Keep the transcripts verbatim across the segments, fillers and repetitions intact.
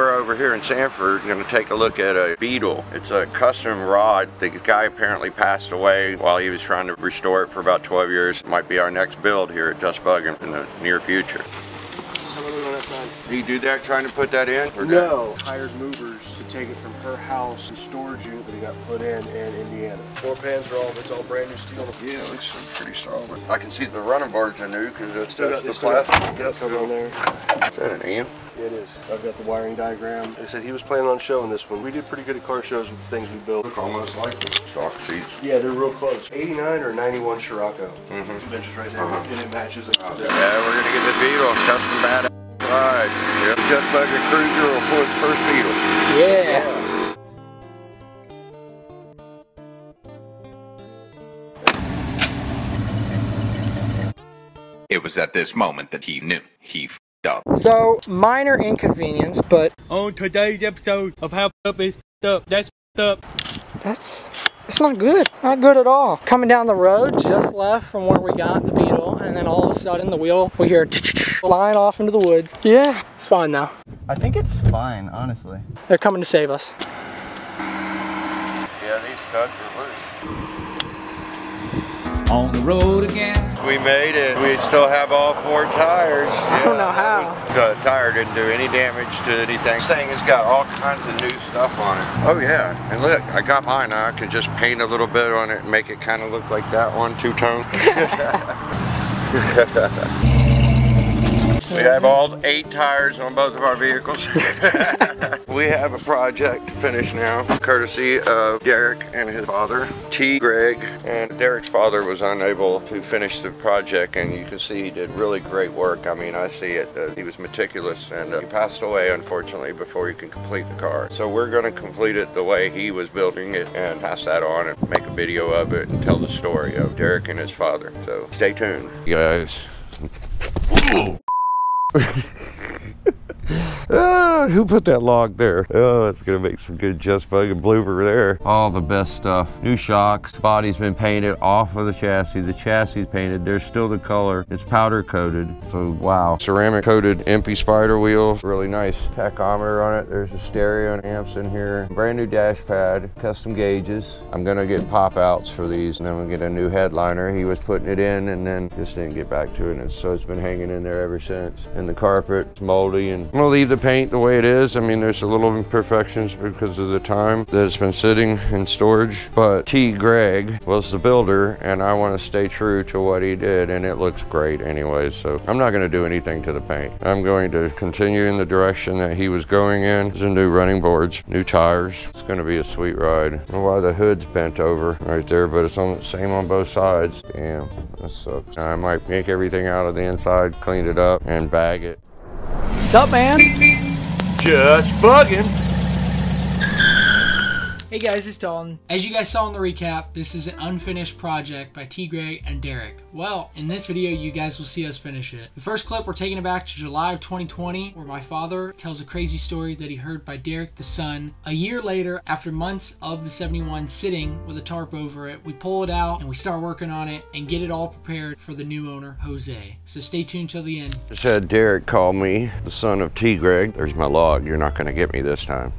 we're over here in Sanford going to take a look at a Beetle. It's a custom rod. The guy apparently passed away while he was trying to restore it for about twelve years. It might be our next build here at Just Buggin in the near future. Did you do that trying to put that in? Or no, that? Hired movers to take it from her house and storage unit that got put in in Indiana. Four pans are all, it's all brand new steel. Yeah, it looks pretty solid. I can see the running bars are new because it's just the plastic. Yep, come on there. Is that an amp? It is. I've got the wiring diagram. They said he was planning on showing this one. We did pretty good at car shows with the things we built. Look almost like the sock seats. Yeah, they're real close. eighty-nine or ninety-one Scirocco. Mm-hmm. The benches right there, uh-huh. And it matches it. Oh, yeah, we're going to get the Beetle. Custom badass. Alright, yep. Just Buggin Cruiser will pull its first Beetle. Yeah! It was at this moment that he knew he f***ed up. So, minor inconvenience, but... on today's episode of How F***ed Up Is F***ed Up, that's f***ed up. That's... it's not good. Not good at all. Coming down the road, just left from where we got the Beetle, and then all of a sudden the wheel, we hear... flying off into the woods. Yeah, it's fine now. I think it's fine, honestly. They're coming to save us. Yeah, these studs are loose. On the road again. We made it. We still have all four tires. I yeah, don't know how. The tire didn't do any damage to anything. This thing has got all kinds of new stuff on it. Oh yeah, and look, I got mine now. I can just paint a little bit on it and make it kind of look like that one, two-tone. We have all eight tires on both of our vehicles. We have a project to finish now, courtesy of Derek and his father, T. Gregg. And Derek's father was unable to finish the project, and you can see he did really great work. I mean, I see it. Uh, he was meticulous, and uh, he passed away, unfortunately, before he could complete the car. So we're going to complete it the way he was building it and pass that on and make a video of it and tell the story of Derek and his father. So stay tuned, you guys. Ooh. uh, who put that log there? Oh, that's gonna make some good Just Buggin blooper there. All the best stuff. New shocks, body's been painted off of the chassis. The chassis painted, there's still the color. It's powder coated, so wow. Ceramic coated E M P I spider wheels, really nice tachometer on it. There's a stereo and amps in here. Brand new dash pad, custom gauges. I'm gonna get pop outs for these and then we'll get a new headliner. He was putting it in and then just didn't get back to it. And so it's been hanging in there ever since. And the carpet, it's moldy, and I'm gonna leave the paint the way it is. I mean, there's a little imperfections because of the time that it's been sitting in storage, but T. Gregg was the builder and I want to stay true to what he did, and it looks great anyway, so I'm not going to do anything to the paint. I'm going to continue in the direction that he was going in. There's new running boards, new tires. It's going to be a sweet ride. I don't know why the hood's bent over right there, but it's on the same on both sides. Damn, that sucks. I might make everything out of the inside, clean it up, and bag it. What's up, man? Just Buggin. Hey guys, it's Dalton. As you guys saw in the recap, this is an unfinished project by T. Gregg and Derek. Well, in this video, you guys will see us finish it. The first clip, we're taking it back to July of twenty twenty, where my father tells a crazy story that he heard by Derek the son. A year later, after months of the seventy-one sitting with a tarp over it, we pull it out and we start working on it and get it all prepared for the new owner, Jose. So stay tuned till the end. I said Derek called me, the son of T. Gregg. There's my log. You're not going to get me this time.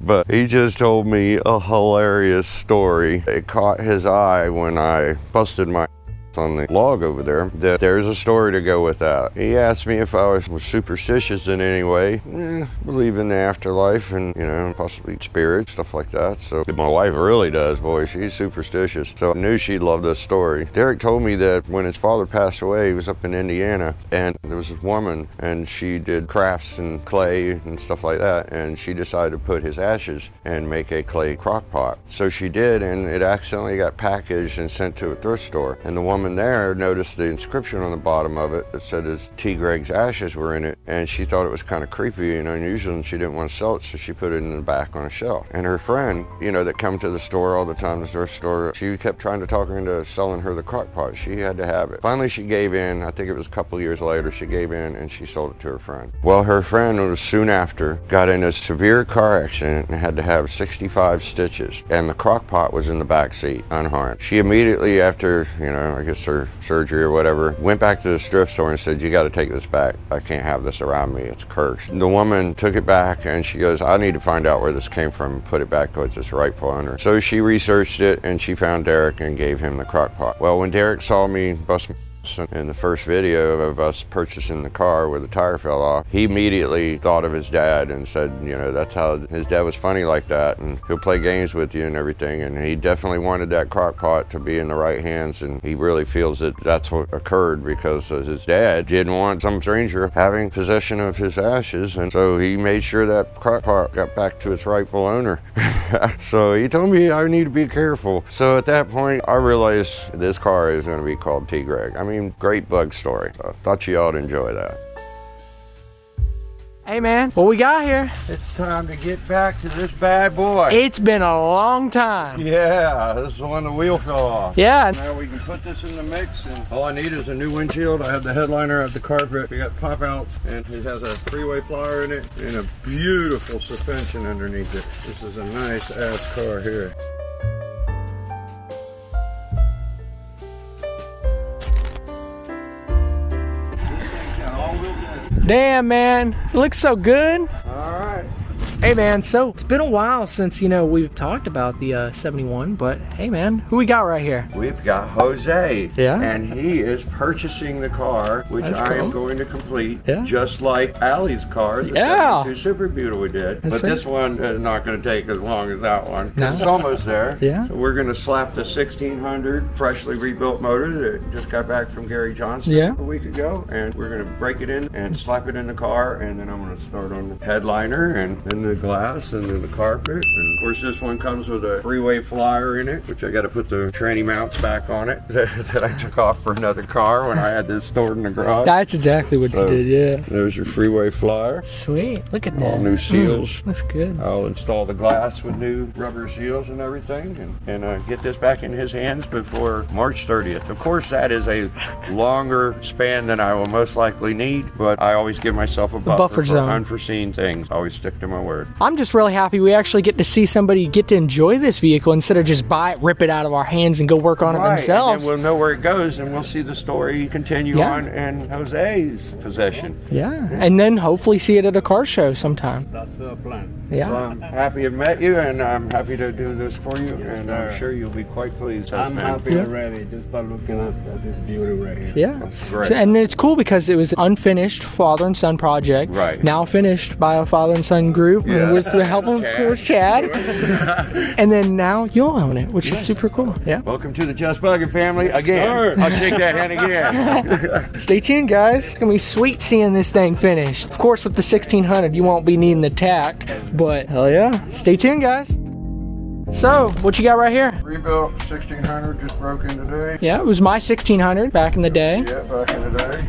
But he just told me a hilarious story. It caught his eye when I busted my on the log over there, that there's a story to go with that. He asked me if I was, was superstitious in any way. Eh, believe in the afterlife and, you know, possibly spirits, stuff like that. So my wife really does, boy, she's superstitious. So I knew she'd love this story. Derek told me that when his father passed away, he was up in Indiana, and there was this woman, and she did crafts and clay and stuff like that, and she decided to put his ashes and make a clay crock pot. So she did, and it accidentally got packaged and sent to a thrift store, and the woman there noticed the inscription on the bottom of it that said his T. Gregg's ashes were in it, and she thought it was kind of creepy and unusual, and she didn't want to sell it, so she put it in the back on a shelf. And her friend, you know, that come to the store all the time, the thrift store, she kept trying to talk her into selling her the crock pot. She had to have it. Finally she gave in. I think it was a couple years later she gave in and she sold it to her friend. Well, her friend was soon after got in a severe car accident and had to have sixty-five stitches, and the crock pot was in the back seat unharmed. She immediately after, you know, I guess his sur surgery or whatever. Went back to the thrift store and said, you got to take this back. I can't have this around me. It's cursed. The woman took it back and she goes, I need to find out where this came from and put it back towards its rightful owner. So she researched it and she found Derek and gave him the crock pot. Well, when Derek saw me bust my in the first video of us purchasing the car where the tire fell off, he immediately thought of his dad and said, you know, that's how his dad was funny like that, and he'll play games with you and everything. And he definitely wanted that crock pot to be in the right hands, and he really feels that that's what occurred because his dad didn't want some stranger having possession of his ashes, and so he made sure that crock pot got back to its rightful owner. So he told me I need to be careful. So at that point, I realized this car is going to be called T. Gregg. I mean, great bug story. I thought you all'd enjoy that. Hey man, what we got here? It's time to get back to this bad boy. It's been a long time. Yeah, this is the one the wheel fell off. Yeah. Now we can put this in the mix, and all I need is a new windshield. I have the headliner, I have the carpet. We got pop outs, and it has a freeway flyer in it, and a beautiful suspension underneath it. This is a nice ass car here. Damn man, it looks so good. Alright. Hey man, so it's been a while since, you know, we've talked about the uh, seventy-one, but hey man, who we got right here? We've got Jose. Yeah. And he is purchasing the car, which That's I cool. am going to complete, yeah. just like Allie's car, the yeah. seventy-two Super Beetle we did. That's but sweet. This one is not going to take as long as that one. No. It's almost there. Yeah. So we're going to slap the sixteen hundred freshly rebuilt motor that just got back from Gary Johnson yeah. a week ago, and we're going to break it in and slap it in the car, and then I'm going to start on the headliner and then the glass and then the carpet. And of course this one comes with a freeway flyer in it, which I got to put the tranny mounts back on it that, that I took off for another car when I had this stored in the garage. That's exactly what so you did. Yeah, there's your freeway flyer. Sweet, look at that. All new seals. Mm, looks good. I'll install the glass with new rubber seals and everything, and, and uh, get this back in his hands before March thirtieth. Of course that is a longer span than I will most likely need, but I always give myself a buffer, buffer zone for unforeseen things. I always stick to my word. I'm just really happy we actually get to see somebody get to enjoy this vehicle instead of just buy it, rip it out of our hands, and go work on right. it themselves. And we'll know where it goes, and we'll see the story continue yeah. on in Jose's possession. Yeah. yeah, and then hopefully see it at a car show sometime. That's the plan. Yeah. So I'm happy to have met you, and I'm happy to do this for you, yes, and sir. I'm sure you'll be quite pleased. I'm happy yeah. already just by looking up at this beauty right here. Yeah. That's great. So, and it's cool because it was an unfinished father and son project, right. now finished by a father and son group. Yeah. With the help of, of course, Chad. Of course. And then now you'll own it, which yes. is super cool. Yeah. Welcome to the Just Buggin family again. Sure. I'll shake that hand again. Stay tuned, guys. It's going to be sweet seeing this thing finished. Of course, with the sixteen hundred, you won't be needing the tack, but hell yeah. Stay tuned, guys. So, what you got right here? Rebuilt sixteen hundred, just broke in today. Yeah, it was my sixteen hundred back in the day. Yeah, back in the day.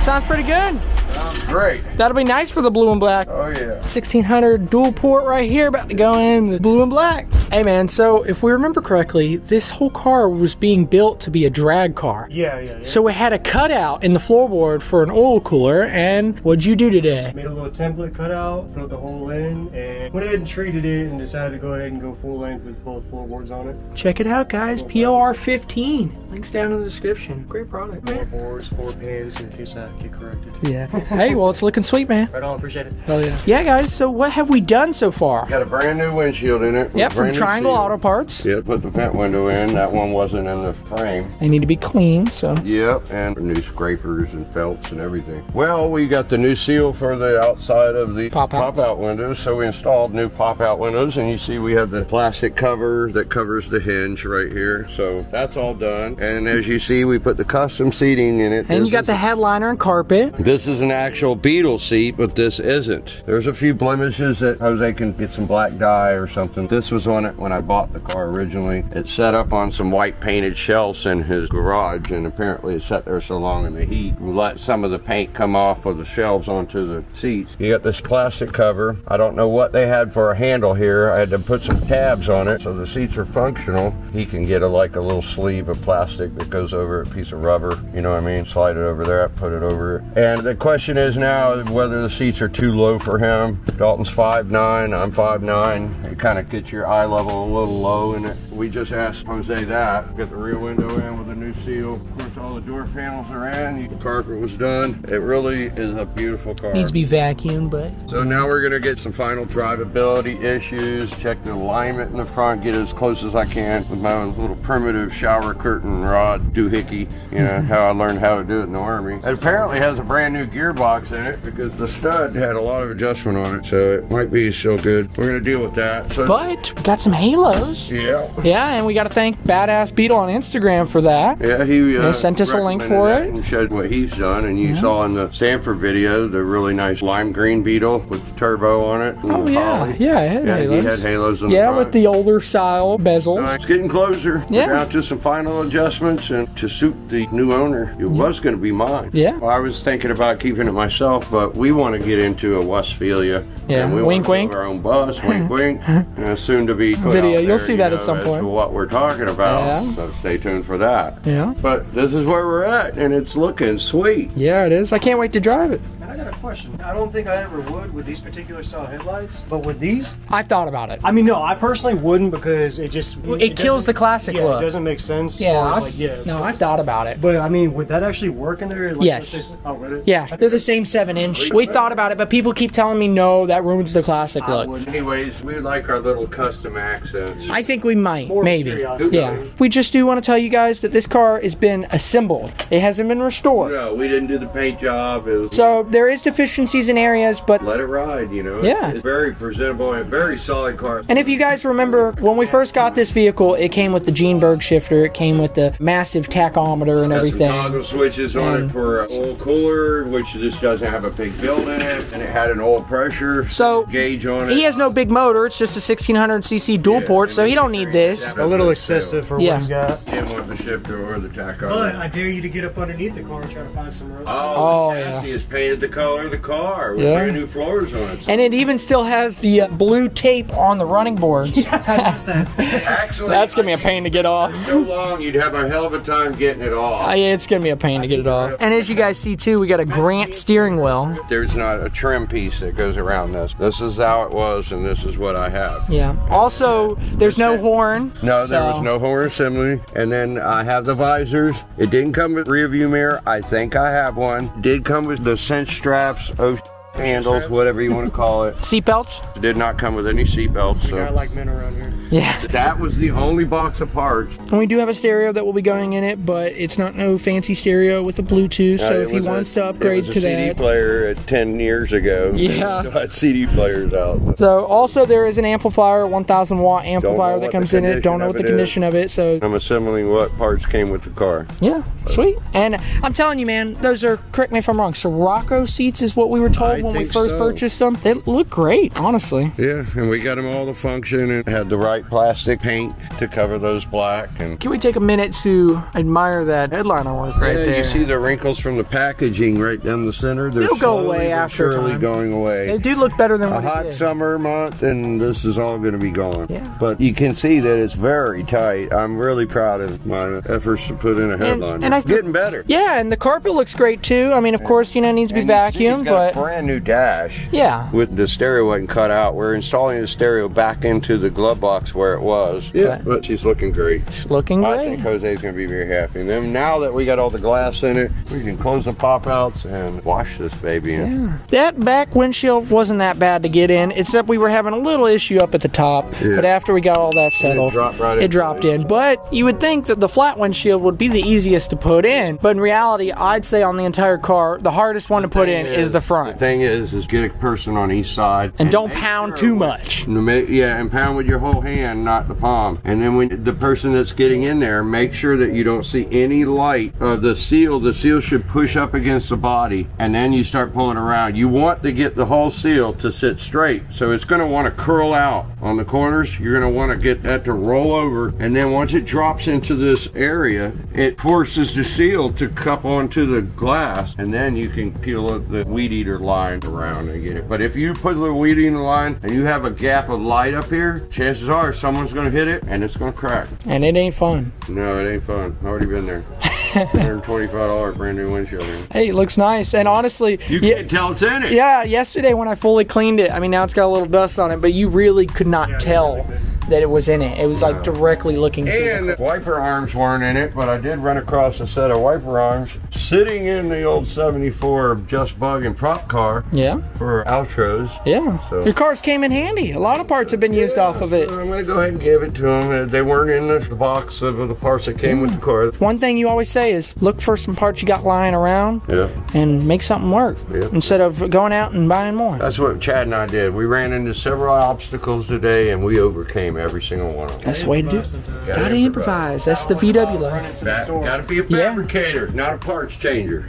Sounds pretty good. Sounds great. That'll be nice for the blue and black. Oh yeah. sixteen hundred dual port right here, about to go in the blue and black. Hey man, so if we remember correctly, this whole car was being built to be a drag car. Yeah, yeah, yeah. So it had a cutout in the floorboard for an oil cooler, and what'd you do today? Made a little template cutout, filled the hole in, and went ahead and treated it and decided to go ahead and go full length with both floorboards on it. Check it out guys, P O R fifteen. Links down in the description. Great product, man. Four boards, four pins, in case I get corrected. Yeah. Hey, well, it's looking sweet, man. Right on, appreciate it. Hell yeah. Yeah, guys, so what have we done so far? Got a brand new windshield in it. Yep, from Triangle Auto Parts. Yeah, put the vent window in. That one wasn't in the frame. They need to be clean, so. Yep, and new scrapers and felts and everything. Well, we got the new seal for the outside of the pop-out pop windows, so we installed new pop-out windows, and you see we have the plastic cover that covers the hinge right here, so that's all done. And as you see, we put the custom seating in it. And this you got the headliner and carpet. This is an actual Beetle seat, but this isn't. There's a few blemishes that Jose can get some black dye or something. This was on it when I bought the car originally. It's set up on some white painted shelves in his garage, and apparently it sat there so long in the heat, let some of the paint come off of the shelves onto the seats. You got this plastic cover. I don't know what they had for a handle here. I had to put some tabs on it so the seats are functional. He can get a, like a little sleeve of plastic that goes over a piece of rubber, you know what I mean? Slide it over there, put it over it. And the question is now whether the seats are too low for him. Dalton's five nine, I'm five nine. It kind of gets your eye level a little low in it. We just asked Jose that. Got the rear window in with a new seal. Of course, all the door panels are in. The carpet was done. It really is a beautiful car. Needs to be vacuumed, but... So now we're gonna get some final drivability issues, check the alignment in the front, get as close as I can with my little primitive shower curtain rod doohickey, you know, how I learned how to do it in the Army. It apparently has a brand new gearbox in it because the stud had a lot of adjustment on it, so it might be still good. We're gonna deal with that. So, but we got some halos. Yeah. Yeah, and we gotta thank Badass Beetle on Instagram for that. Yeah, he uh, sent us a link for it. And showed what he's done, and you yeah. saw in the Sanford video the really nice lime green Beetle with the turbo on it. Oh yeah, Holly. yeah, it had yeah, halos. He had halos on yeah, the front. With the older style bezels. Right, it's getting closer. Yeah. We're down to some final adjustments, and to suit the new owner, it yeah. was gonna be mine. Yeah. Well, I was thinking about keeping it myself, but we wanna get into a Westphalia. Yeah, and we wink, want to wink. Our own bus, wink, wink. And soon to be put video, out there, you'll see you that know, at some point. What we're talking about, yeah. So stay tuned for that. Yeah. But this is where we're at, and it's looking sweet. Yeah, it is. I can't wait to drive it. I got a question. I don't think I ever would with these particular style headlights, but with these, I've thought about it. I mean, no, I personally wouldn't because it just it, it kills the classic yeah, look. It doesn't make sense. Yeah, as as like, yeah. No, I've thought about it. But I mean, would that actually work in there? Like, yes. Oh, really? Yeah, they're the same seven inch. We thought about it, but people keep telling me no, that ruins the classic I look. Wouldn't. Anyways, we like our little custom accents. I think we might, More maybe. Yeah. We just do want to tell you guys that this car has been assembled. It hasn't been restored. No, we didn't do the paint job. It was so. There is deficiencies in areas, but let it ride, you know. Yeah, it's very presentable and very solid car. And if you guys remember, when we first got this vehicle, it came with the Jeanberg shifter, it came with the massive tachometer and everything. Some toggle switches on and it for an oil cooler, which just doesn't have a big build in it, and it had an oil pressure so gauge on it. He has no big motor; it's just a sixteen hundred C C dual yeah, port, so he don't need this. A little excessive for yeah. what he's got. He didn't want the shifter or the tachometer. But I dare you to get up underneath the car and try to find some rust. Oh, oh yeah. Is painted the color of the car with yeah. brand new floors on it. And it even still has the uh, blue tape on the running boards. Actually, that's gonna be a pain to get off. So long, you'd have a hell of a time getting it off. Uh, yeah, it's gonna be a pain to get it off. And as you guys see too, we got a Grant steering wheel. There's not a trim piece that goes around this. This is how it was, and this is what I have. Yeah. Also, there's no horn. No, there so. was no horn assembly. And then I have the visors. It didn't come with rear view mirror. I think I have one. It did come with the cinch straps, oh, handles, whatever you want to call it. Seat belts? It did not come with any seat belts. So. I like men around here. Yeah. That was the only box of parts. And we do have a stereo that will be going in it, but it's not no fancy stereo with a Bluetooth, no, so if he wants a, to upgrade to that. It was a C D that. player at ten years ago. Yeah. They had C D players out. So also there is an amplifier, one thousand watt amplifier that comes in it. Don't know what the condition of it, so. I'm assembling what parts came with the car. Yeah, but. sweet. And I'm telling you, man, those are, correct me if I'm wrong, Scirocco seats is what we were told I when we first so. purchased them. They look great, honestly. Yeah, and we got them all to function and had the right plastic paint to cover those black. And can we take a minute to admire that headliner work right yeah, there? You see the wrinkles from the packaging right down the center. They're They'll go away after time. going away. They do look better than a what hot it summer month, and this is all going to be gone. Yeah. But you can see that it's very tight. I'm really proud of my efforts to put in a headliner. And, and it's getting better. Yeah, and the carpet looks great too. I mean, of and, course, you know, it needs to be vacuumed, but a brand new dash. Yeah. With the stereo wasn't cut out, we're installing the stereo back into the glove box where it was. Yeah, but, but she's looking great. She's looking great. I think Jose's gonna be very happy. And then now that we got all the glass in it, we can close the pop-outs and wash this baby in. Yeah. That back windshield wasn't that bad to get in, except we were having a little issue up at the top. Yeah. But after we got all that settled, it dropped, right it in, dropped in. But you would think that the flat windshield would be the easiest to put in, but in reality, I'd say on the entire car, the hardest one the to put in is, is the front. The thing is, is get a person on each side. And, and don't pound sure too much. Yeah, and pound with your whole hand. hand, not the palm. And then when the person that's getting in there, make sure that you don't see any light of the seal. The seal should push up against the body, and then you start pulling around. You want to get the whole seal to sit straight, so it's going to want to curl out on the corners. You're going to want to get that to roll over, and then once it drops into this area, it forces the seal to cup onto the glass, and then you can peel the weed eater line around and get it. But if you put the weed eater line and you have a gap of light up here, chances are someone's going to hit it and it's going to crack, and it ain't fun. No, it ain't fun. I've already been there. one hundred twenty-five dollar brand new windshield. Hey, it looks nice, and honestly, you can't tell it's in it. Yeah, yesterday when I fully cleaned it, I mean, now it's got a little dust on it, but you really could not yeah, tell that it was in it. It was like directly looking through. And the wiper arms weren't in it, but I did run across a set of wiper arms sitting in the old seventy-four Just Buggin prop car. Yeah. For outros. Yeah. So your cars came in handy. A lot of parts have been used yeah, off of it. So I'm going to go ahead and give it to them. They weren't in the box of the parts that came yeah. with the car. One thing you always say is look for some parts you got lying around yeah. and make something work yeah. instead of going out and buying more. That's what Chad and I did. We ran into several obstacles today, and we overcame every single one of them. That's the way to do it. Gotta improvise. That's the V W life. Gotta be a fabricator, yeah. not a parts changer.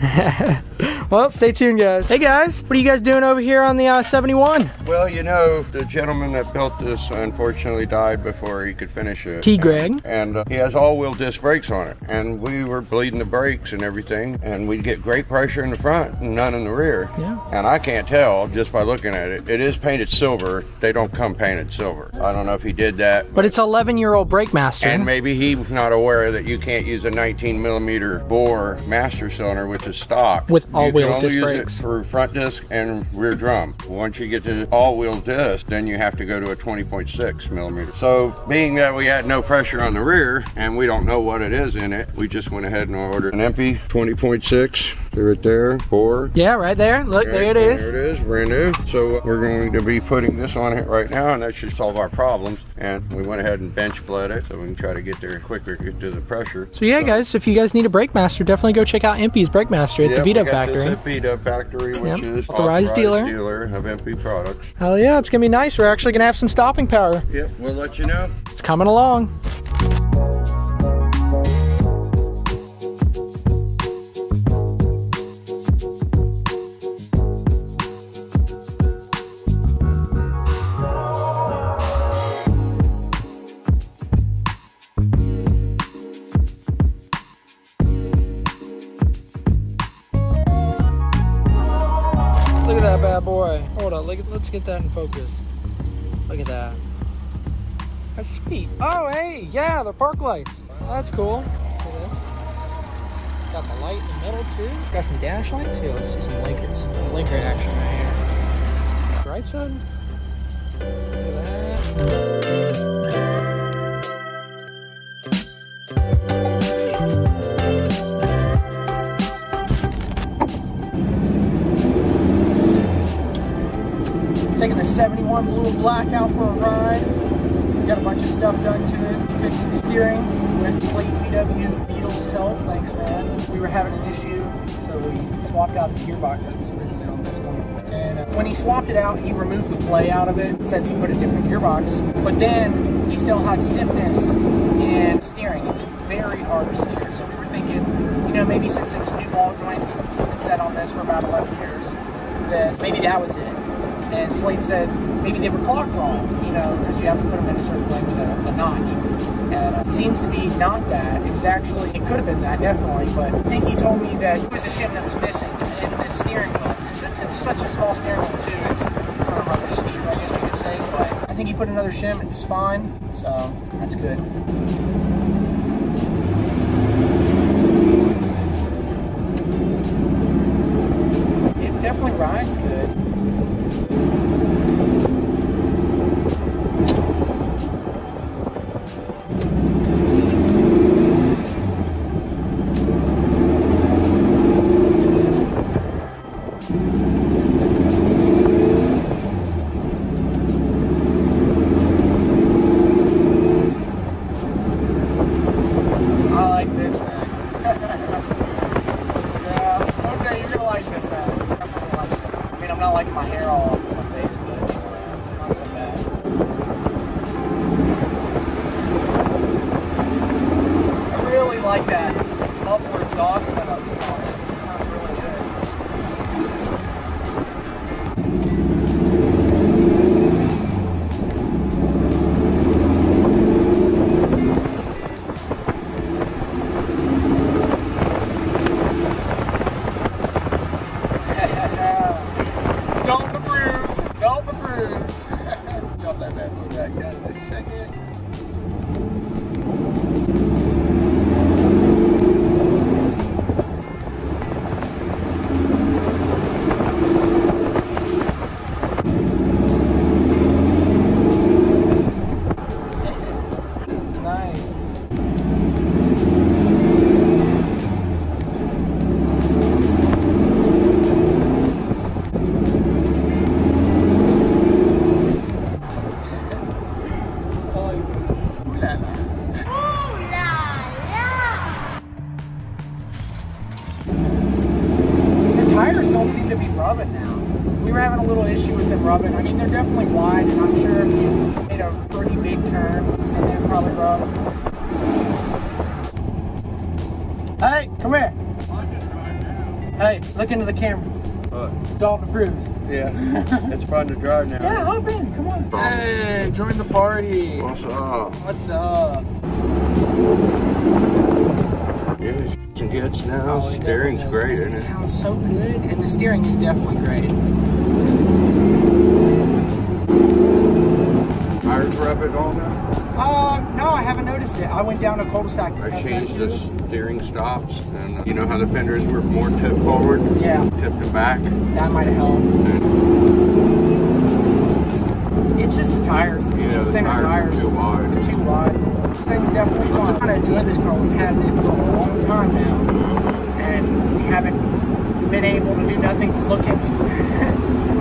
Well, stay tuned, guys. Hey, guys, what are you guys doing over here on the uh, seventy-one? Well, you know, the gentleman that built this unfortunately died before he could finish it. T. Gregg. And uh, he has all-wheel disc brakes on it. And we were bleeding the brakes and everything, and we'd get great pressure in the front and none in the rear. Yeah. And I can't tell just by looking at it. It is painted silver. They don't come painted silver. I don't know if he did that. But, but it's eleven-year-old brake master. And maybe he was not aware that you can't use a nineteen millimeter bore master cylinder, which is stock. With all-wheel. You can only use brakes. It for front disc and rear drum. Once you get to all-wheel disc, then you have to go to a twenty point six millimeter. So being that we had no pressure on the rear and we don't know what it is in it, we just went ahead and ordered an EMPI twenty point six. Right there, four. Yeah, right there. Look, right, there it is. There it is, brand new. So we're going to be putting this on it right now, and that should solve our problems. And we went ahead and bench bled it, so we can try to get there quicker, get to the pressure. So yeah, so, guys, if you guys need a brake master, definitely go check out EMPI's Brake Master at yeah, the VDub Factory. This at VDub Factory, which yep. is authorized dealer. dealer of EMPI products. Hell yeah, it's gonna be nice. We're actually gonna have some stopping power. Yep, we'll let you know. It's coming along. Let's get that in focus. Look at that. That's sweet. Oh, hey, yeah, the park lights. That's cool. Got the light in the middle, too. Got some dash lights here. Let's see some blinkers. Some blinker action right here. Right side. Look at that. Taking the seventy-one Blue Black out for a ride. It's got a bunch of stuff done to it. Fixed the steering with Slade V W Beetle's help. Thanks, man. We were having an issue, so we swapped out the gearbox that was originally on this one. And uh, when he swapped it out, he removed the play out of it since he put a different gearbox. But then he still had stiffness in steering. It was very hard to steer. So we were thinking, you know, maybe since it was new ball joints that sat on this for about eleven years, that maybe that was it. And Slade said maybe they were clocked wrong, you know, because you have to put them in a certain way with a, a notch. And it seems to be not that. It was actually, it could have been that, definitely, but I think he told me that it was a shim that was missing in this steering wheel. And since it's such a small steering wheel, too, it's kind of rubber steep, I guess you could say, but I think he put another shim and it was fine, so that's good. It definitely rides good. My hair all over my face, but it's not so bad. exhaust setup that's on this. It sounds really good. Dalton approves. Dalton approves. Drop that bad boy back down in a second. Into the camera. What? Dalton approves. Yeah. It's fun to drive now. Yeah, hop in. Come on. Hey, join the party. What's up? What's up? Yeah, it's good now. Oh, steering's great, isn't it? It sounds so good, and the steering is definitely great. Tires rubbing on now? Uh, no, I haven't noticed it. I went down a cul-de-sac to test that. I changed the steering stops, and uh, you know how the fenders were more tipped forward? Yeah. Tipped it back? That might have helped. Yeah. It's just the tires. Yeah, it's the thinner tires. Are too wide. They're too wide. Things definitely fun. I've kind of enjoyed this car. We've had it for a long time now, and we haven't been able to do nothing but look at it. Yeah,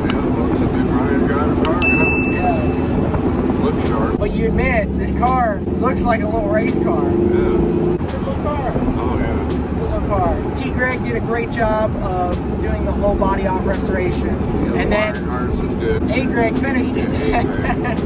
it's a big running driver car now. Yeah. Looks sharp. But you admit, this car looks like a little race car. Yeah. It's a good little car. Oh, yeah. It's a good little car. T. Gregg did a great job of doing the whole body off restoration. Yeah, and the then ours is good. A. Gregg finished it. Yeah, G-Man.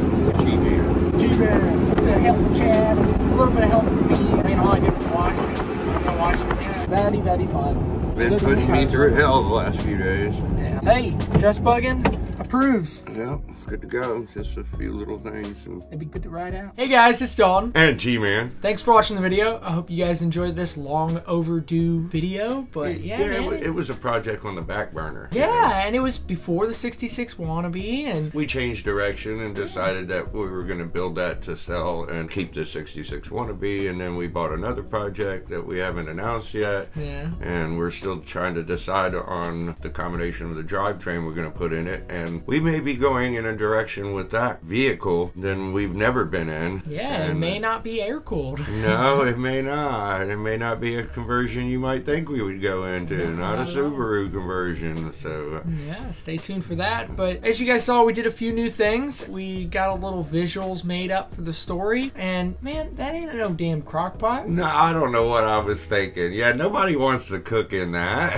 G-Man. A bit of help from Chad, a little bit of help from me. I mean, all I did was watch it. I watched it. Yeah. Very, very fun. Been pushing me through hell the last few days. Yeah. Hey, Just Buggin approves. Yep. Good to go. Just a few little things. And it'd be good to ride out. Hey guys, it's Dalton. And G-Man. Thanks for watching the video. I hope you guys enjoyed this long overdue video. But yeah, yeah man. It, it was a project on the back burner. Yeah, yeah, and it was before the sixty-six wannabe, and we changed direction and decided that we were going to build that to sell and keep the sixty-six wannabe. And then we bought another project that we haven't announced yet. Yeah. And we're still trying to decide on the combination of the drivetrain we're going to put in it, and we may be going in a direction with that vehicle than we've never been in. Yeah, and it may not be air cooled. No, it may not. It may not be a conversion you might think we would go into. No, not, not a Subaru conversion. So yeah, stay tuned for that. But as you guys saw, we did a few new things. We got a little visuals made up for the story, and man, that ain't no damn crock pot. No, I don't know what I was thinking. Yeah, nobody wants to cook in that.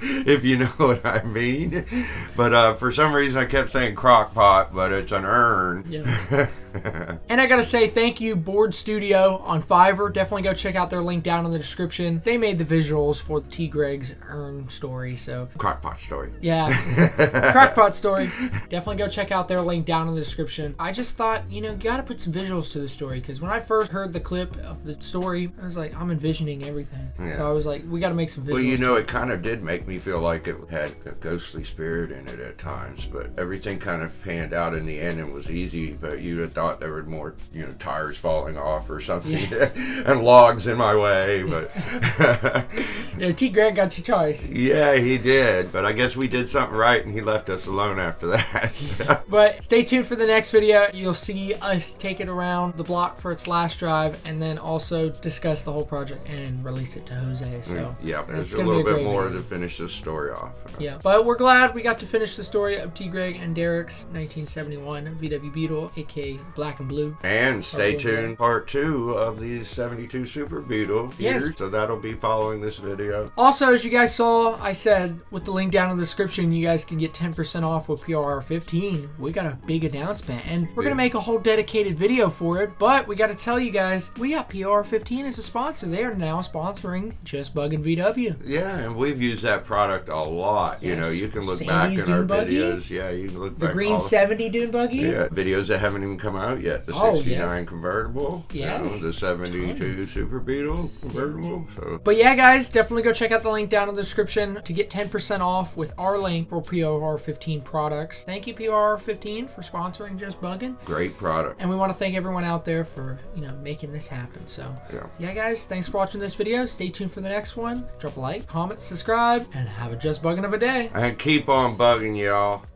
If you know what I mean. But uh, for some reason I kept saying crock pot, but it's an urn. Yeah. And I gotta say, thank you, Board Studio on Fiverr. Definitely go check out their link down in the description. They made the visuals for T. Gregg's urn story, so crockpot story. Yeah, crockpot story. Definitely go check out their link down in the description. I just thought, you know, you gotta put some visuals to the story, because when I first heard the clip of the story, I was like, I'm envisioning everything. Yeah. So I was like, we gotta make some visuals. Well, you know, it kind of did make me feel like it had a ghostly spirit in it at times, but everything kind of panned out in the end and was easy, but you'd have thought there were more, you know, tires falling off or something. Yeah. And logs in my way, but you know, T. Gregg got your choice. Yeah, he did, but I guess we did something right and he left us alone after that. Yeah. But stay tuned for the next video. You'll see us take it around the block for its last drive, and then also discuss the whole project and release it to Jose. So yeah, there's a little bit more to finish this story off. Yeah, but we're glad we got to finish the story of T. Gregg and Derek's nineteen seventy-one V W Beetle, aka black and blue. And stay tuned, part two of the seventy-two Super Beetle here. Yes. So that'll be following this video. Also, as you guys saw, I said with the link down in the description, you guys can get ten percent off with P O R fifteen. We got a big announcement and we're yeah. gonna make a whole dedicated video for it, but we got to tell you guys, we got P O R fifteen as a sponsor. They are now sponsoring Just Buggin V W. Yeah, and we've used that product a lot. Yes. You know, you can look Sandy's back in Dune our buggy. videos. Yeah, you can look the back. The green seventy Dune buggy. Yeah, videos that haven't even come out yet. The oh, sixty-nine yes. convertible. Yes. You know, the seventy-two Tons. Super Beetle convertible. So. But yeah, guys, definitely go check out the link down in the description to get ten percent off with our link for P O R fifteen products. Thank you, P O R fifteen, for sponsoring Just Buggin. Great product. And we want to thank everyone out there for, you know, making this happen. So yeah, yeah guys, thanks for watching this video. Stay tuned for the next one. Drop a like, comment, subscribe, and have a Just Buggin of a day. And keep on bugging, y'all.